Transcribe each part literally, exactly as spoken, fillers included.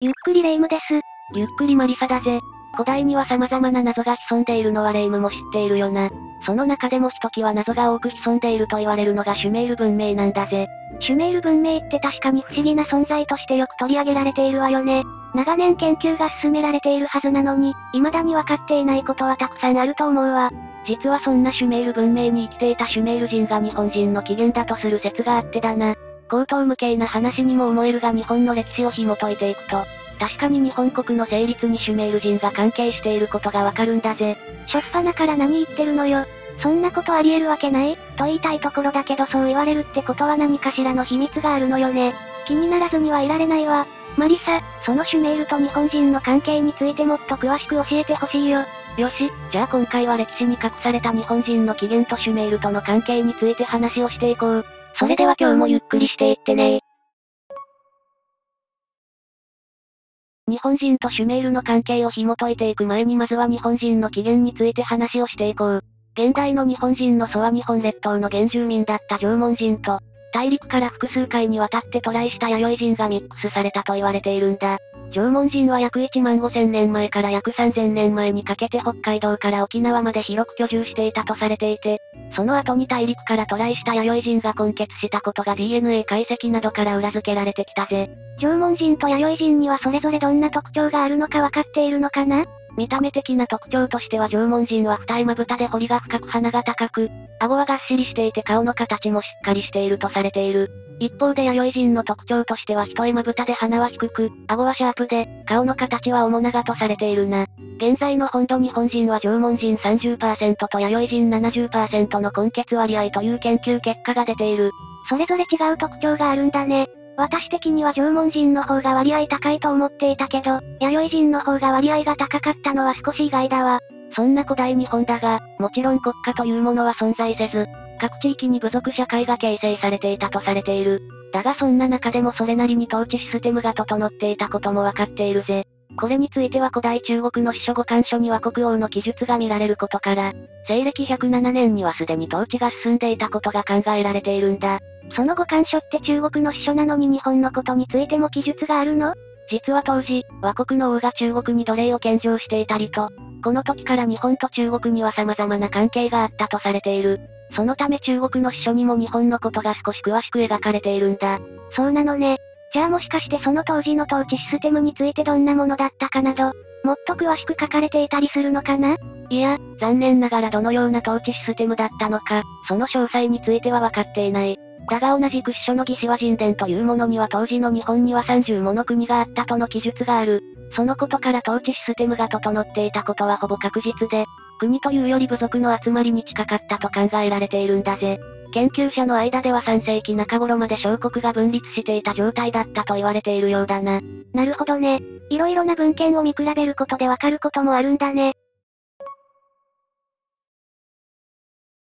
ゆっくりレ夢ムです。ゆっくりマリサだぜ。古代には様々な謎が潜んでいるのはレ夢ムも知っているよな。その中でもひときわ謎が多く潜んでいると言われるのがシュメール文明なんだぜ。シュメール文明って確かに不思議な存在としてよく取り上げられているわよね。長年研究が進められているはずなのに、未だに分かっていないことはたくさんあると思うわ。実はそんなシュメール文明に生きていたシュメール人が日本人の起源だとする説があってだな。荒唐無稽な話にも思えるが日本の歴史を紐解いていくと、確かに日本国の成立にシュメール人が関係していることがわかるんだぜ。しょっぱなから何言ってるのよ。そんなことありえるわけないと言いたいところだけど、そう言われるってことは何かしらの秘密があるのよね。気にならずにはいられないわ。マリサ、そのシュメールと日本人の関係についてもっと詳しく教えてほしいよ。よし、じゃあ今回は歴史に隠された日本人の起源とシュメールとの関係について話をしていこう。それでは今日もゆっくりしていってね。日本人とシュメールの関係を紐解いていく前に、まずは日本人の起源について話をしていこう。現代の日本人の祖は日本列島の原住民だった縄文人と、大陸から複数回にわたって渡来した弥生人がミックスされたと言われているんだ。縄文人は約いちまんごせんねんまえから約さんぜんねんまえにかけて北海道から沖縄まで広く居住していたとされていて、その後に大陸から渡来した弥生人が混血したことが ディーエヌエー 解析などから裏付けられてきたぜ。縄文人と弥生人にはそれぞれどんな特徴があるのかわかっているのかな？見た目的な特徴としては、縄文人は二重まぶたで彫りが深く、鼻が高く、顎はがっしりしていて、顔の形もしっかりしているとされている。一方で弥生人の特徴としては、一重まぶたで鼻は低く、顎はシャープで、顔の形は面長とされているな。現在の本土日本人は縄文人 さんじゅっパーセント と弥生人 ななじゅっパーセント の混血割合という研究結果が出ている。それぞれ違う特徴があるんだね。私的には縄文人の方が割合高いと思っていたけど、弥生人の方が割合が高かったのは少し意外だわ。そんな古代日本だが、もちろん国家というものは存在せず、各地域に部族社会が形成されていたとされている。だがそんな中でもそれなりに統治システムが整っていたこともわかっているぜ。これについては古代中国の史書五漢書には国王の記述が見られることから、西暦ひゃくななねんにはすでに統治が進んでいたことが考えられているんだ。その五漢書って中国の史書なのに日本のことについても記述があるの？実は当時、倭国の王が中国に奴隷を献上していたりと、この時から日本と中国には様々な関係があったとされている。そのため中国の史書にも日本のことが少し詳しく描かれているんだ。そうなのね。じゃあもしかしてその当時の統治システムについてどんなものだったかなど、もっと詳しく書かれていたりするのかな？いや、残念ながらどのような統治システムだったのか、その詳細についてはわかっていない。だが同じく史書の魏志倭人伝というものには当時の日本にはさんじゅうもの国があったとの記述がある。そのことから統治システムが整っていたことはほぼ確実で、国というより部族の集まりに近かったと考えられているんだぜ。研究者の間ではさんせいきなかごろまで小国が分立していた状態だったと言われているようだな。なるほどね。いろいろな文献を見比べることでわかることもあるんだね。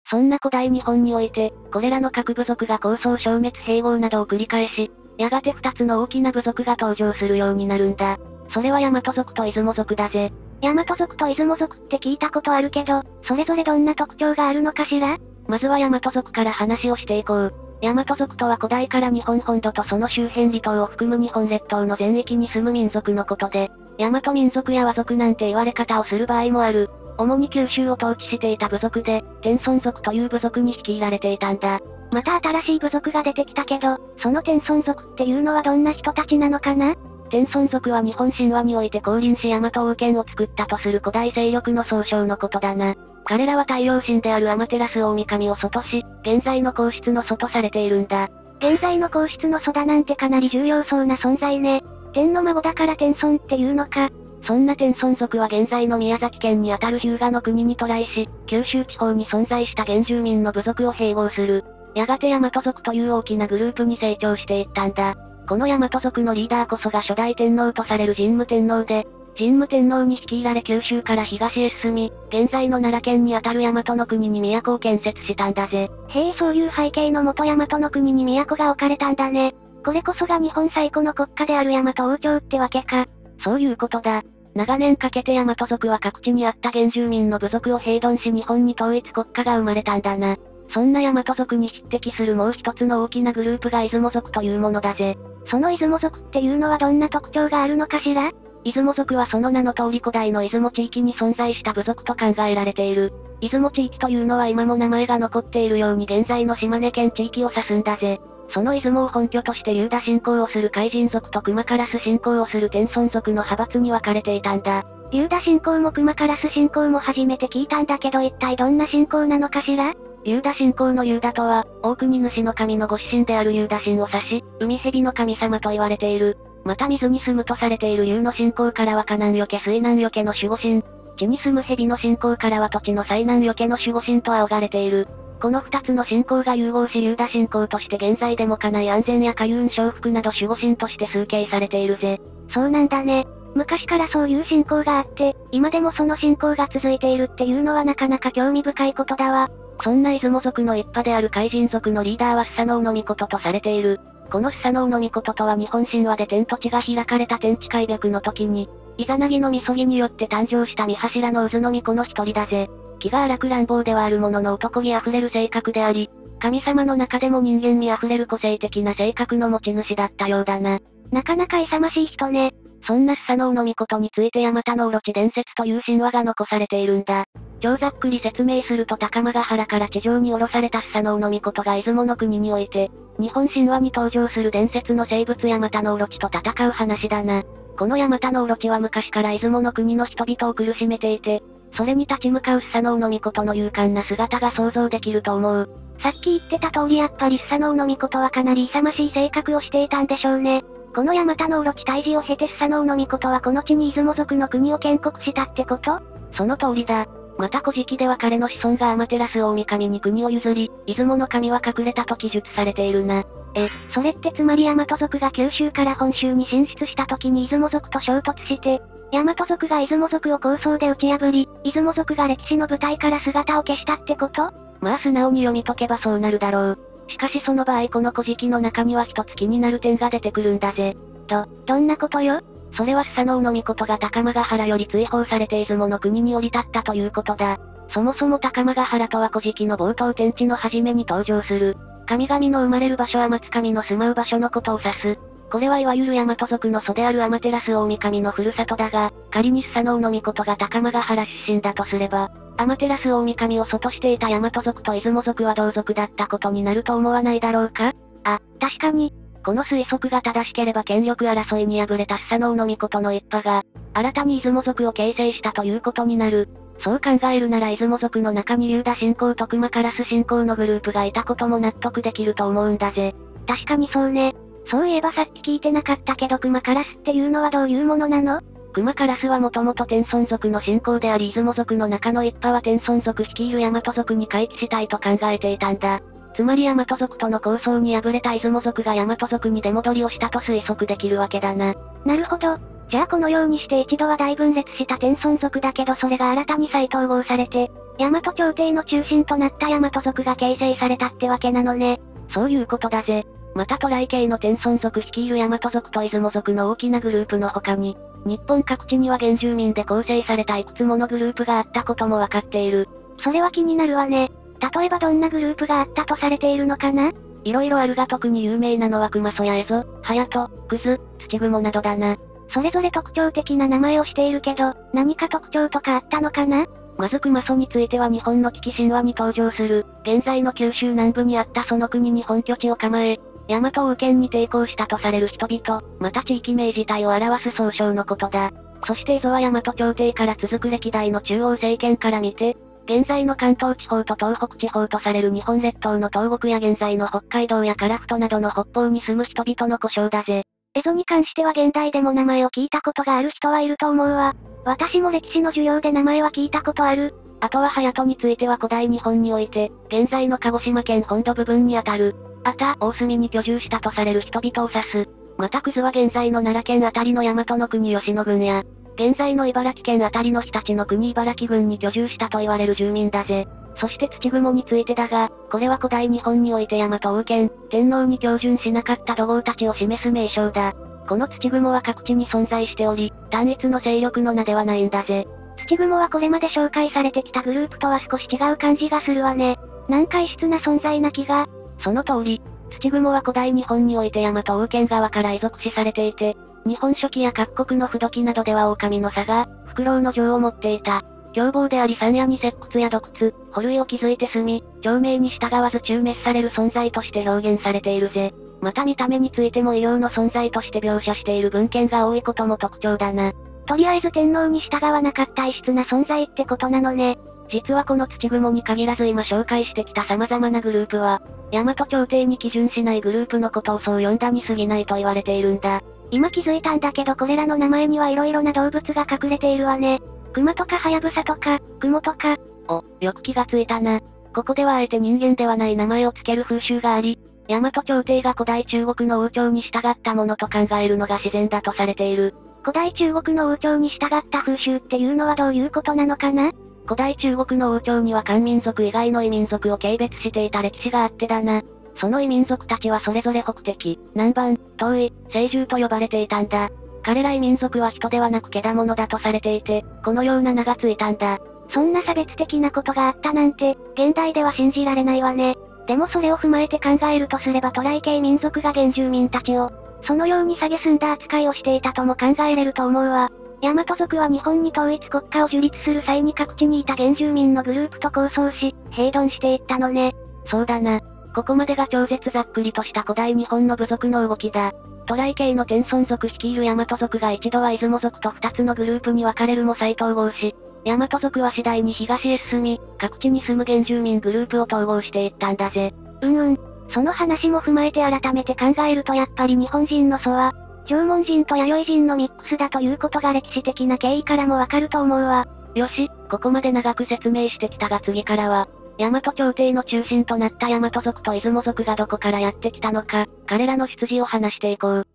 そんな古代日本において、これらの各部族が抗争消滅併合などを繰り返し、やがて二つの大きな部族が登場するようになるんだ。それは大和族と出雲族だぜ。大和族と出雲族って聞いたことあるけど、それぞれどんな特徴があるのかしら？まずは大和族から話をしていこう。大和族とは古代から日本本土とその周辺離島を含む日本列島の全域に住む民族のことで、大和民族や和族なんて言われ方をする場合もある。主に九州を統治していた部族で、天孫族という部族に率いられていたんだ。また新しい部族が出てきたけど、その天孫族っていうのはどんな人たちなのかな？天孫族は日本神話において降臨し大和王権を作ったとする古代勢力の総称のことだな。彼らは太陽神であるアマテラス大神を外し、現在の皇室の祖とされているんだ。現在の皇室の祖だなんてかなり重要そうな存在ね。天の孫だから天孫っていうのか。そんな天孫族は現在の宮崎県にあたる日向の国に渡来し、九州地方に存在した原住民の部族を併合する。やがて大和族という大きなグループに成長していったんだ。この大和族のリーダーこそが初代天皇とされる神武天皇で、神武天皇に率いられ九州から東へ進み、現在の奈良県にあたる大和の国に都を建設したんだぜ。へえ、そういう背景のもと大和の国に都が置かれたんだね。これこそが日本最古の国家である大和王朝ってわけか。そういうことだ。長年かけて大和族は各地にあった原住民の部族を併存し日本に統一国家が生まれたんだな。そんな大和族に匹敵するもう一つの大きなグループが出雲族というものだぜ。その出雲族っていうのはどんな特徴があるのかしら？出雲族はその名の通り古代の出雲地域に存在した部族と考えられている。出雲地域というのは今も名前が残っているように現在の島根県地域を指すんだぜ。その出雲を本拠としてユーダ信仰をする海神族と熊烏信仰をする天孫族の派閥に分かれていたんだ。ユーダ信仰も熊烏信仰も初めて聞いたんだけど、一体どんな信仰なのかしら？ユーダ信仰のユーダとは、大国主の神のご子神であるユーダ神を指し、海蛇の神様と言われている。また水に住むとされている龍の信仰からは河南よけ水南よけの守護神、地に住む蛇の信仰からは土地の西南よけの守護神と仰がれている。この二つの信仰が融合しユーダ信仰として現在でも家内安全や家運承福など守護神として崇敬されているぜ。そうなんだね。昔からそういう信仰があって、今でもその信仰が続いているっていうのはなかなか興味深いことだわ。そんな出雲族の一派である海神族のリーダーはスサノオノミコトとされている。このスサノオノミコトとは日本神話で天と地が開かれた天地開闢の時に、イザナギのみそぎによって誕生した御柱の渦の巫女の一人だぜ。気が荒く乱暴ではあるものの男気あふれる性格であり、神様の中でも人間味あふれる個性的な性格の持ち主だったようだな。なかなか勇ましい人ね。そんなスサノオノミコトについてヤマタノオロチ伝説という神話が残されているんだ。超ざっくり説明すると、高間ヶ原から地上に降ろされたスサノオノミコトが出雲の国において、日本神話に登場する伝説の生物ヤマタノオロチと戦う話だな。このヤマタノオロチは昔から出雲の国の人々を苦しめていて、それに立ち向かうスサノオノミコトの勇敢な姿が想像できると思う。さっき言ってた通り、やっぱりスサノオノミコトはかなり勇ましい性格をしていたんでしょうね。このヤマタノオロチ退治を経てスサノオノミコトはこの地に出雲族の国を建国したってこと？その通りだ。また古事記では彼の子孫がアマテラス大神に国を譲り、出雲の神は隠れたと記述されているな。え、それってつまりヤマト族が九州から本州に進出した時に出雲族と衝突して、ヤマト族が出雲族を抗争で打ち破り、出雲族が歴史の舞台から姿を消したってこと？まあ素直に読み解けばそうなるだろう。しかしその場合、この古事記の中には一つ気になる点が出てくるんだぜ。ど、どんなことよ？それはスサノオノミコトが高間ヶ原より追放されて出雲の国に降り立ったということだ。そもそも高間ヶ原とは古事記の冒頭天地の初めに登場する、神々の生まれる場所、天津神の住まう場所のことを指す。これはいわゆる大和族の祖であるアマテラス大神のふるさとだが、仮にスサノオノミコトが高間ヶ原出身だとすれば、アマテラス大神を祖としていた大和族と出雲族は同族だったことになると思わないだろうか？あ、確かに。この推測が正しければ、権力争いに敗れたスサノオノミコトの一派が、新たに出雲族を形成したということになる。そう考えるなら、出雲族の中に龍田信仰と熊烏信仰のグループがいたことも納得できると思うんだぜ。確かにそうね。そういえばさっき聞いてなかったけど、熊烏っていうのはどういうものなの？熊烏はもともと天孫族の信仰であり、出雲族の中の一派は天孫族率いる大和族に回帰したいと考えていたんだ。つまり大和族との抗争に敗れた出雲族が大和族に出戻りをしたと推測できるわけだな。なるほど。じゃあこのようにして一度は大分裂した天孫族だけど、それが新たに再統合されて、大和朝廷の中心となった大和族が形成されたってわけなのね。そういうことだぜ。また渡来系の天孫族率いる大和族と出雲族の大きなグループの他に、日本各地には原住民で構成されたいくつものグループがあったこともわかっている。それは気になるわね。例えばどんなグループがあったとされているのかな？いろいろあるが、特に有名なのは熊曽やエゾ、ハヤト、クズ、土蜘蛛などだな。それぞれ特徴的な名前をしているけど、何か特徴とかあったのかな？まず熊曽については、日本の危機神話に登場する、現在の九州南部にあったその国に本拠地を構え、大和王権に抵抗したとされる人々、また地域名自体を表す総称のことだ。そしてエゾは大和朝廷から続く歴代の中央政権から見て、現在の関東地方と東北地方とされる日本列島の東北や現在の北海道や樺太などの北方に住む人々の故障だぜ。エゾに関しては現代でも名前を聞いたことがある人はいると思うわ。私も歴史の授業で名前は聞いたことある。あとはハヤトについては古代日本において、現在の鹿児島県本土部分にあたる、あた、大隅に居住したとされる人々を指す。またクズは現在の奈良県あたりの大和の国吉野郡や、現在の茨城県あたりの日立の国茨城郡に居住したと言われる住民だぜ。そして土蜘蛛についてだが、これは古代日本において大和王権、天皇に恭順しなかった土豪たちを示す名称だ。この土蜘蛛は各地に存在しており、単一の勢力の名ではないんだぜ。土蜘蛛はこれまで紹介されてきたグループとは少し違う感じがするわね。なんか異質な存在な気が。その通り。土蜘蛛は古代日本においてヤマト王権側から遺族視されていて、日本書紀や各国の不土記などでは狼の佐賀、フクロウの情を持っていた。凶暴であり山野に石窟や洞窟、捕類を築いて住み、長命に従わず中滅される存在として表現されているぜ。また見た目についても異様の存在として描写している文献が多いことも特徴だな。とりあえず天皇に従わなかった異質な存在ってことなのね。実はこの土蜘蛛に限らず今紹介してきた様々なグループは、大和朝廷に基準しないグループのことをそう呼んだに過ぎないと言われているんだ。今気づいたんだけどこれらの名前には色々な動物が隠れているわね。熊とかハヤブサとか、クモとか。お、よく気がついたな。ここではあえて人間ではない名前をつける風習があり、大和朝廷が古代中国の王朝に従ったものと考えるのが自然だとされている。古代中国の王朝に従った風習っていうのはどういうことなのかな？古代中国の王朝には漢民族以外の異民族を軽蔑していた歴史があってだな。その異民族たちはそれぞれ北敵、南蛮、東夷、西獣と呼ばれていたんだ。彼ら異民族は人ではなく獣だとされていて、このような名がついたんだ。そんな差別的なことがあったなんて、現代では信じられないわね。でもそれを踏まえて考えるとすれば渡来系民族が原住民たちを、そのように蔑んだ扱いをしていたとも考えれると思うわ。大和族は日本に統一国家を樹立する際に各地にいた原住民のグループと抗争し、併存していったのね。そうだな。ここまでが超絶ざっくりとした古代日本の部族の動きだ。渡来系の天孫族率いる大和族が一度は出雲族と二つのグループに分かれるも再統合し、大和族は次第に東へ進み、各地に住む原住民グループを統合していったんだぜ。うんうん。その話も踏まえて改めて考えるとやっぱり日本人の祖は、縄文人と弥生人のミックスだということが歴史的な経緯からもわかると思うわ。よし、ここまで長く説明してきたが次からは、大和朝廷の中心となった大和族と出雲族がどこからやってきたのか、彼らの出自を話していこう。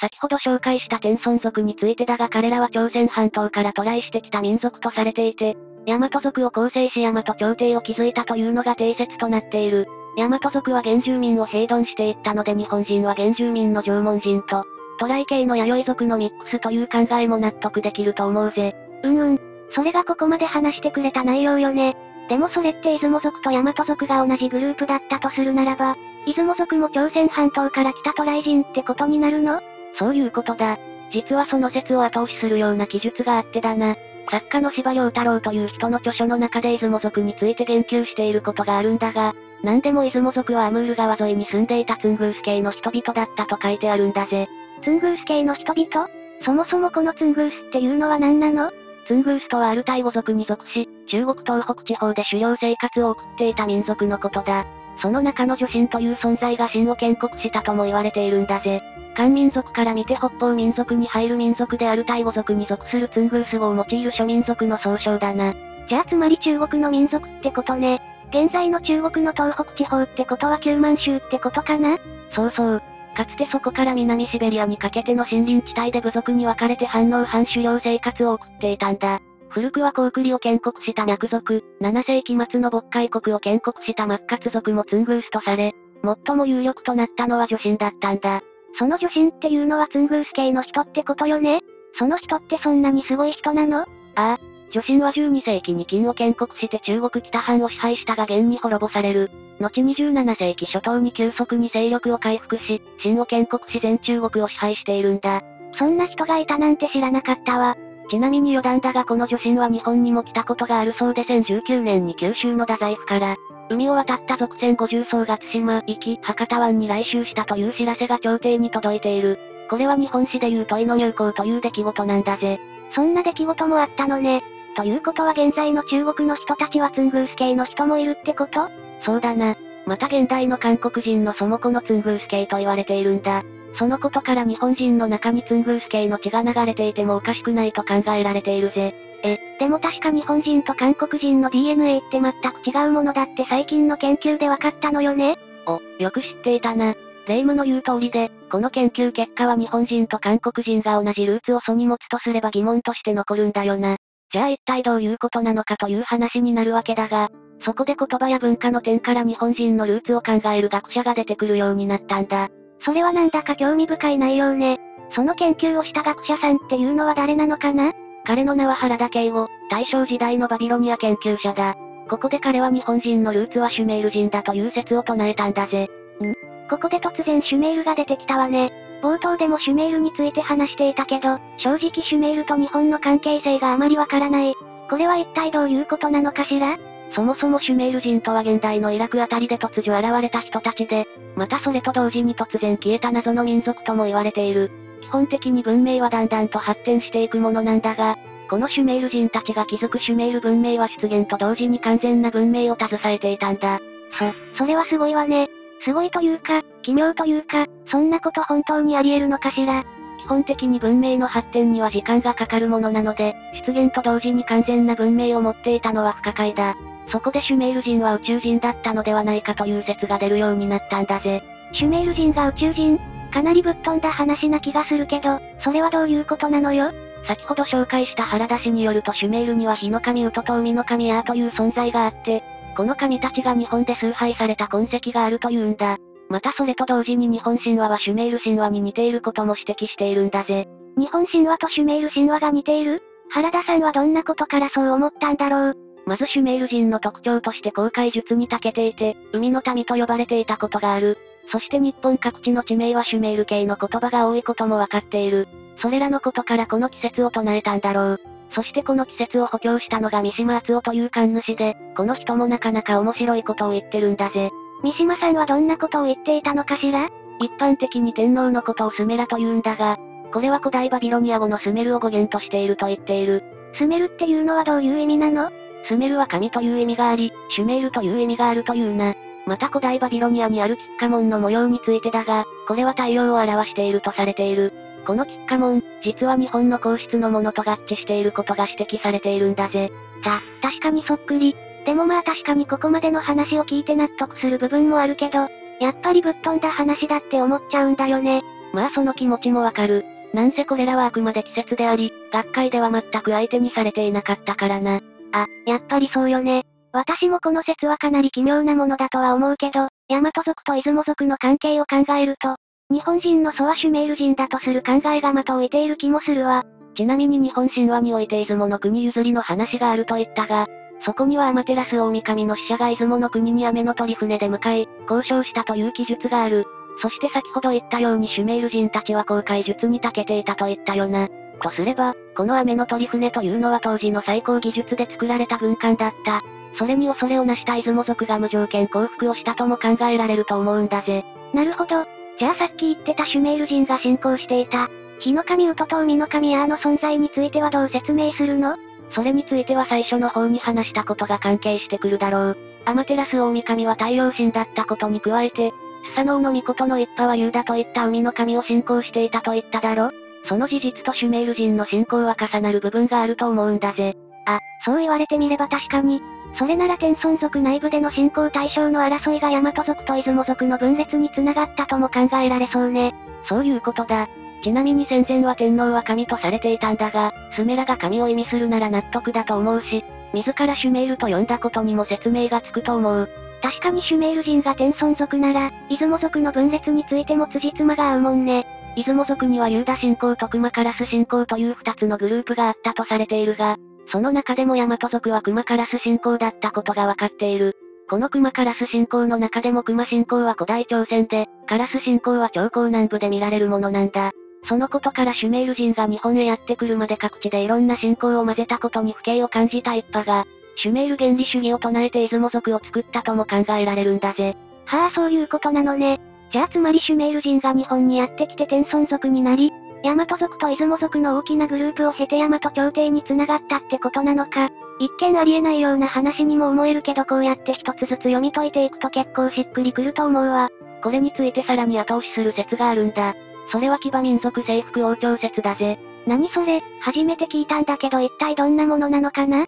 先ほど紹介した天孫族についてだが彼らは朝鮮半島から渡来してきた民族とされていて、大和族を構成し大和朝廷を築いたというのが定説となっている。大和族は原住民を併存していったので日本人は原住民の縄文人と、渡来系の弥生族のミックスという考えも納得できると思うぜ。うんうん。それがここまで話してくれた内容よね。でもそれって出雲族と大和族が同じグループだったとするならば、出雲族も朝鮮半島から来た渡来人ってことになるの？そういうことだ。実はその説を後押しするような記述があってだな。作家の司馬遼太郎という人の著書の中で出雲族について言及していることがあるんだが、なんでも出雲族はアムール川沿いに住んでいたツングース系の人々だったと書いてあるんだぜ。ツングース系の人々？そもそもこのツングースっていうのは何なの？ツングースとはアルタイ語族に属し、中国東北地方で狩猟生活を送っていた民族のことだ。その中の女神という存在が秦を建国したとも言われているんだぜ。漢民族から見て北方民族に入る民族であるタイ語族に属するツングース語を用いる諸民族の総称だな。じゃあつまり中国の民族ってことね。現在の中国の東北地方ってことは旧満州ってことかな？そうそう。かつてそこから南シベリアにかけての森林地帯で部族に分かれて反農反狩猟生活を送っていたんだ。古くは高句麗を建国した脈族、ななせいき末の渤海国を建国した末活族もツングースとされ、最も有力となったのは女真だったんだ。その女神っていうのはツングース系の人ってことよね。その人ってそんなにすごい人なの？ああ、女神はじゅうにせいきに金を建国して中国北半を支配したが元に滅ぼされる。後にじゅうななせいき初頭に急速に勢力を回復し、秦を建国し全中国を支配しているんだ。そんな人がいたなんて知らなかったわ。ちなみに余談だがこの女神は日本にも来たことがあるそうでせんじゅうきゅうねんに九州の太宰府から、海を渡った続船ごじゅうそうが対馬、壱岐、博多湾に来襲したという知らせが朝廷に届いている。これは日本史でいう問の入港という出来事なんだぜ。そんな出来事もあったのね。ということは現在の中国の人たちはツングース系の人もいるってこと？そうだな。また現代の韓国人の祖もこのツングース系と言われているんだ。そのことから日本人の中にツングース系の血が流れていてもおかしくないと考えられているぜ。え、でも確か日本人と韓国人の ディーエヌエー って全く違うものだって最近の研究で分かったのよね。お、よく知っていたな。霊夢の言う通りで、この研究結果は日本人と韓国人が同じルーツを祖に持つとすれば疑問として残るんだよな。じゃあ一体どういうことなのかという話になるわけだが、そこで言葉や文化の点から日本人のルーツを考える学者が出てくるようになったんだ。それはなんだか興味深い内容ね。その研究をした学者さんっていうのは誰なのかな？彼の名は原田慶吾、大正時代のバビロニア研究者だ。ここで彼は日本人のルーツはシュメール人だという説を唱えたんだぜ。ん？ここで突然シュメールが出てきたわね。冒頭でもシュメールについて話していたけど、正直シュメールと日本の関係性があまりわからない。これは一体どういうことなのかしら？そもそもシュメール人とは現代のイラクあたりで突如現れた人たちで、またそれと同時に突然消えた謎の民族とも言われている。基本的に文明はだんだんと発展していくものなんだが、このシュメール人たちが築くシュメール文明は出現と同時に完全な文明を携えていたんだ。そ、それはすごいわね。すごいというか、奇妙というか、そんなこと本当にあり得るのかしら。基本的に文明の発展には時間がかかるものなので、出現と同時に完全な文明を持っていたのは不可解だ。そこでシュメール人は宇宙人だったのではないかという説が出るようになったんだぜ。シュメール人が宇宙人？かなりぶっ飛んだ話な気がするけど、それはどういうことなのよ？先ほど紹介した原田氏によるとシュメールには火の神ウトと海の神アーという存在があって、この神たちが日本で崇拝された痕跡があるというんだ。またそれと同時に日本神話はシュメール神話に似ていることも指摘しているんだぜ。日本神話とシュメール神話が似ている？原田さんはどんなことからそう思ったんだろう？まずシュメール人の特徴として航海術に長けていて、海の民と呼ばれていたことがある。そして日本各地の地名はシュメール系の言葉が多いこともわかっている。それらのことからこの季節を唱えたんだろう。そしてこの季節を補強したのが三島敦夫という神主で、この人もなかなか面白いことを言ってるんだぜ。三島さんはどんなことを言っていたのかしら？一般的に天皇のことをスメラと言うんだが、これは古代バビロニア語のスメルを語源としていると言っている。スメルっていうのはどういう意味なの？スメルは神という意味があり、シュメールという意味があるというな。また古代バビロニアにあるキッカモンの模様についてだが、これは太陽を表しているとされている。このキッカモン、実は日本の皇室のものと合致していることが指摘されているんだぜ。た、確かにそっくり。でもまあ確かにここまでの話を聞いて納得する部分もあるけど、やっぱりぶっ飛んだ話だって思っちゃうんだよね。まあその気持ちもわかる。なんせこれらはあくまで季節であり、学会では全く相手にされていなかったからな。あ、やっぱりそうよね。私もこの説はかなり奇妙なものだとは思うけど、大和族と出雲族の関係を考えると、日本人の祖はシュメール人だとする考えがまといている気もするわ。ちなみに日本神話において出雲の国譲りの話があると言ったが、そこにはアマテラス大神の使者が出雲の国に雨の鳥船で向かい、交渉したという記述がある。そして先ほど言ったようにシュメール人たちは航海術に長けていたと言ったよな。とすれば、この雨の鳥船というのは当時の最高技術で作られた軍艦だった。それに恐れをなした出雲族が無条件降伏をしたとも考えられると思うんだぜ。なるほど。じゃあさっき言ってたシュメール人が信仰していた、火の神ウトと海の神アーの存在についてはどう説明するの？それについては最初の方に話したことが関係してくるだろう。アマテラス大神は太陽神だったことに加えて、スサノオノミコトの一派はユーダといった海の神を信仰していたと言っただろ。その事実とシュメール人の信仰は重なる部分があると思うんだぜ。あ、そう言われてみれば確かに。それなら天孫族内部での信仰対象の争いが大和族と出雲族の分裂に繋がったとも考えられそうね。そういうことだ。ちなみに戦前は天皇は神とされていたんだが、スメラが神を意味するなら納得だと思うし、自らシュメールと呼んだことにも説明がつくと思う。確かにシュメール人が天孫族なら、出雲族の分裂についても辻褄が合うもんね。出雲族にはユーダ信仰とクマカラス信仰という二つのグループがあったとされているが、その中でも大和族はクマカラス信仰だったことがわかっている。このクマカラス信仰の中でもクマ信仰は古代朝鮮で、カラス信仰は朝貢南部で見られるものなんだ。そのことからシュメール人が日本へやってくるまで各地でいろんな信仰を混ぜたことに不敬を感じた一派が、シュメール原理主義を唱えて出雲族を作ったとも考えられるんだぜ。はあ、そういうことなのね。じゃあつまりシュメール人が日本にやってきて天孫族になり、大和族と出雲族の大きなグループを経て大和朝廷に繋がったってことなのか。一見ありえないような話にも思えるけど、こうやって一つずつ読み解いていくと結構しっくりくると思うわ。これについてさらに後押しする説があるんだ。それは騎馬民族征服王朝説だぜ。何それ、初めて聞いたんだけど一体どんなものなのかな？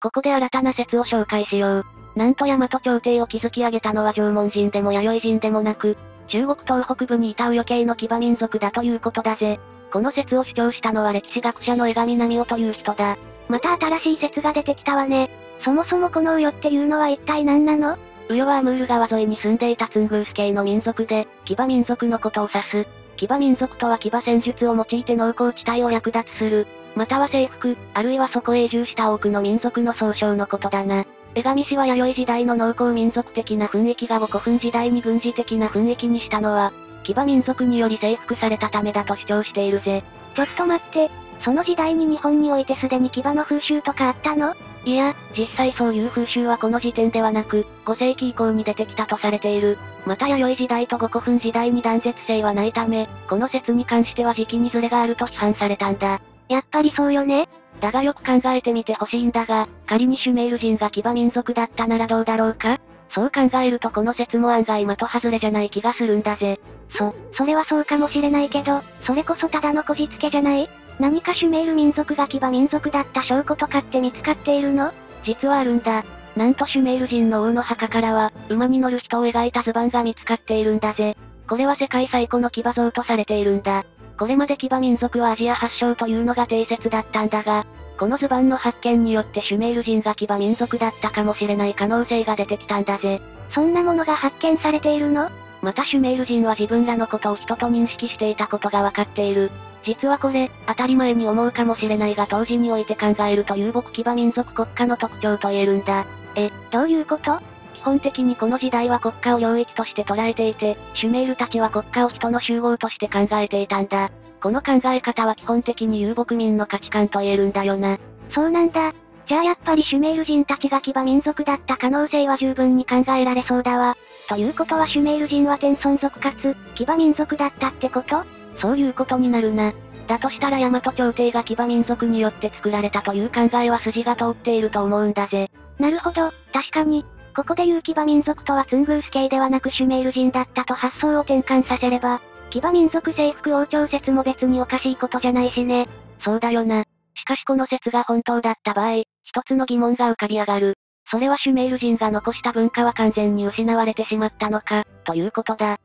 ここで新たな説を紹介しよう。なんと大和朝廷を築き上げたのは縄文人でも弥生人でもなく、中国東北部にいたウヨ系の騎馬民族だということだぜ。この説を主張したのは歴史学者の江上奈美夫という人だ。また新しい説が出てきたわね。そもそもこのウヨっていうのは一体何なの？ウヨはアムール川沿いに住んでいたツングース系の民族で、騎馬民族のことを指す。騎馬民族とは騎馬戦術を用いて農耕地帯を略奪する、または征服、あるいはそこへ移住した多くの民族の総称のことだな。江上氏は弥生時代の農耕民族的な雰囲気が古墳時代に軍事的な雰囲気にしたのは、騎馬民族により征服されたためだと主張しているぜ。ちょっと待って、その時代に日本においてすでに騎馬の風習とかあったの？いや、実際そういう風習はこの時点ではなく、ご世紀以降に出てきたとされている。また弥生時代と後古墳時代に断絶性はないため、この説に関しては時期にズレがあると批判されたんだ。やっぱりそうよね。だがよく考えてみてほしいんだが、仮にシュメール人が騎馬民族だったならどうだろうか？そう考えるとこの説も案外的外れじゃない気がするんだぜ。そ、それはそうかもしれないけど、それこそただのこじつけじゃない？何かシュメール民族が騎馬民族だった証拠とかって見つかっているの？実はあるんだ。なんとシュメール人の王の墓からは、馬に乗る人を描いた図版が見つかっているんだぜ。これは世界最古の騎馬像とされているんだ。これまで騎馬民族はアジア発祥というのが定説だったんだが、この図版の発見によってシュメール人が騎馬民族だったかもしれない可能性が出てきたんだぜ。そんなものが発見されているの？またシュメール人は自分らのことを人と認識していたことがわかっている。実はこれ、当たり前に思うかもしれないが当時において考えると遊牧騎馬民族国家の特徴と言えるんだ。え、どういうこと？基本的にこの時代は国家を領域として捉えていて、シュメールたちは国家を人の集合として考えていたんだ。この考え方は基本的に遊牧民の価値観と言えるんだよな。そうなんだ。じゃあやっぱりシュメール人たちが騎馬民族だった可能性は十分に考えられそうだわ。ということはシュメール人は天孫族かつ、騎馬民族だったってこと？そういうことになるな。だとしたら大和朝廷が騎馬民族によって作られたという考えは筋が通っていると思うんだぜ。なるほど、確かに。ここで言う騎馬民族とはツングース系ではなくシュメール人だったと発想を転換させれば、騎馬民族征服王朝説も別におかしいことじゃないしね。そうだよな。しかしこの説が本当だった場合、一つの疑問が浮かび上がる。それはシュメール人が残した文化は完全に失われてしまったのか、ということだ。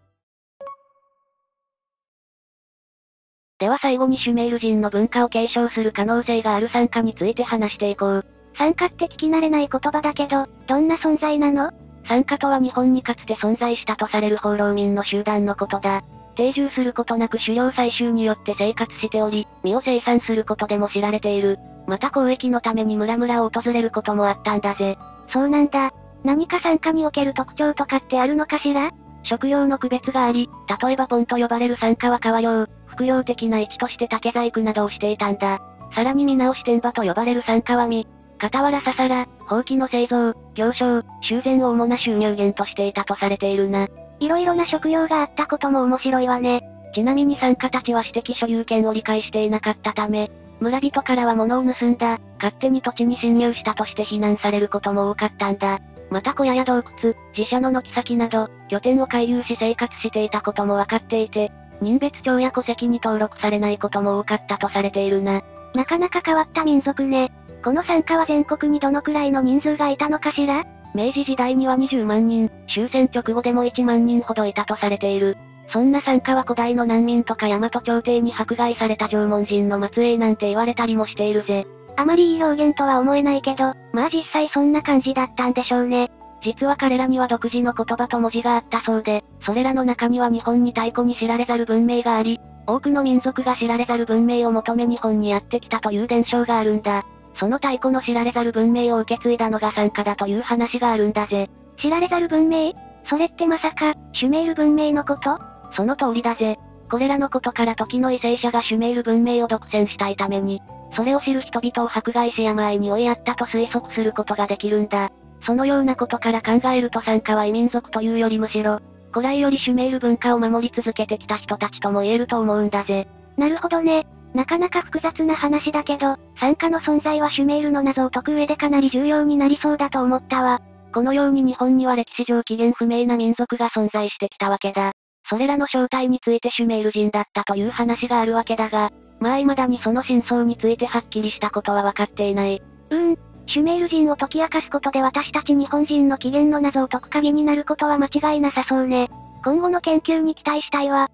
では最後にシュメール人の文化を継承する可能性がある傘下について話していこう。傘下って聞き慣れない言葉だけど、どんな存在なの？傘下とは日本にかつて存在したとされる放浪民の集団のことだ。定住することなく狩猟採集によって生活しており、身を生産することでも知られている。また交易のために村々を訪れることもあったんだぜ。そうなんだ。何か傘下における特徴とかってあるのかしら？食用の区別があり、例えばポンと呼ばれる傘下は川漁、副業的な位置として竹細工などをしていたんだ。さらに見直し天場と呼ばれる傘下は実、傍らささら、ほうきの製造、行商、修繕を主な収入源としていたとされているな。いろいろな職業があったことも面白いわね。ちなみに傘下たちは私的所有権を理解していなかったため、村人からは物を盗んだ、勝手に土地に侵入したとして非難されることも多かったんだ。また小屋や洞窟、自社の軒先など、拠点を回遊し生活していたことも分かっていて、人別帳や戸籍に登録されないことも多かったとされているな。なかなか変わった民族ね。この傘下は全国にどのくらいの人数がいたのかしら？明治時代にはにじゅうまんにん、終戦直後でもいちまんにんほどいたとされている。そんな傘下は古代の難民とか大和朝廷に迫害された縄文人の末裔なんて言われたりもしているぜ。あまりいい表現とは思えないけど、まあ実際そんな感じだったんでしょうね。実は彼らには独自の言葉と文字があったそうで、それらの中には日本に太古に知られざる文明があり、多くの民族が知られざる文明を求め日本にやってきたという伝承があるんだ。その太古の知られざる文明を受け継いだのが傘下だという話があるんだぜ。知られざる文明？それってまさか、シュメール文明のこと？その通りだぜ。これらのことから時の為政者がシュメール文明を独占したいために、それを知る人々を迫害し病に追いやったと推測することができるんだ。そのようなことから考えると傘下は異民族というよりむしろ、古来よりシュメール文化を守り続けてきた人たちとも言えると思うんだぜ。なるほどね。なかなか複雑な話だけど、傘下の存在はシュメールの謎を解く上でかなり重要になりそうだと思ったわ。このように日本には歴史上起源不明な民族が存在してきたわけだ。それらの正体についてシュメール人だったという話があるわけだが、まあ未だにその真相についてはっきりしたことは分かっていない。うーん、シュメール人を解き明かすことで私たち日本人の起源の謎を解く鍵になることは間違いなさそうね。今後の研究に期待したいわ。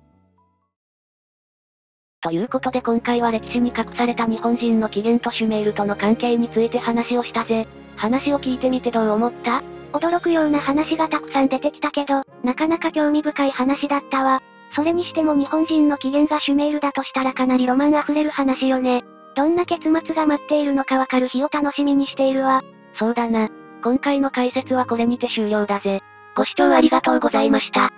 ということで今回は歴史に隠された日本人の起源とシュメールとの関係について話をしたぜ。話を聞いてみてどう思った？驚くような話がたくさん出てきたけど、なかなか興味深い話だったわ。それにしても日本人の起源がシュメールだとしたらかなりロマンあふれる話よね。どんな結末が待っているのかわかる日を楽しみにしているわ。そうだな。今回の解説はこれにて終了だぜ。ご視聴ありがとうございました。